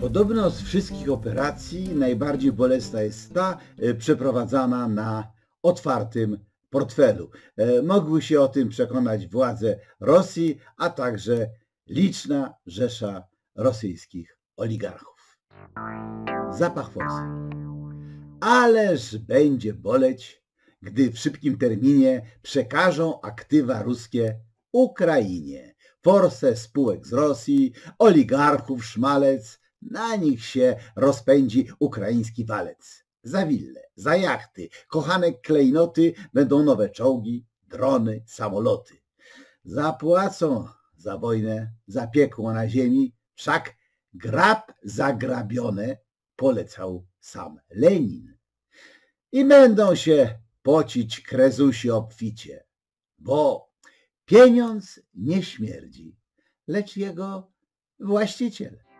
Podobno z wszystkich operacji najbardziej bolesna jest ta przeprowadzana na otwartym portfelu. Mogły się o tym przekonać władze Rosji, a także liczna rzesza rosyjskich oligarchów. Zapach forsy. Ależ będzie boleć, gdy w szybkim terminie przekażą aktywa ruskie Ukrainie. Forsę spółek z Rosji, oligarchów, szmalec, na nich się rozpędzi ukraiński walec. Za wille, za jachty, kochane klejnoty będą nowe czołgi, drony, samoloty. Zapłacą za wojnę, za piekło na ziemi, wszak grab zagrabione polecał sam Lenin. I będą się pocić krezusi obficie, bo pieniądz nie śmierdzi, lecz jego właściciel.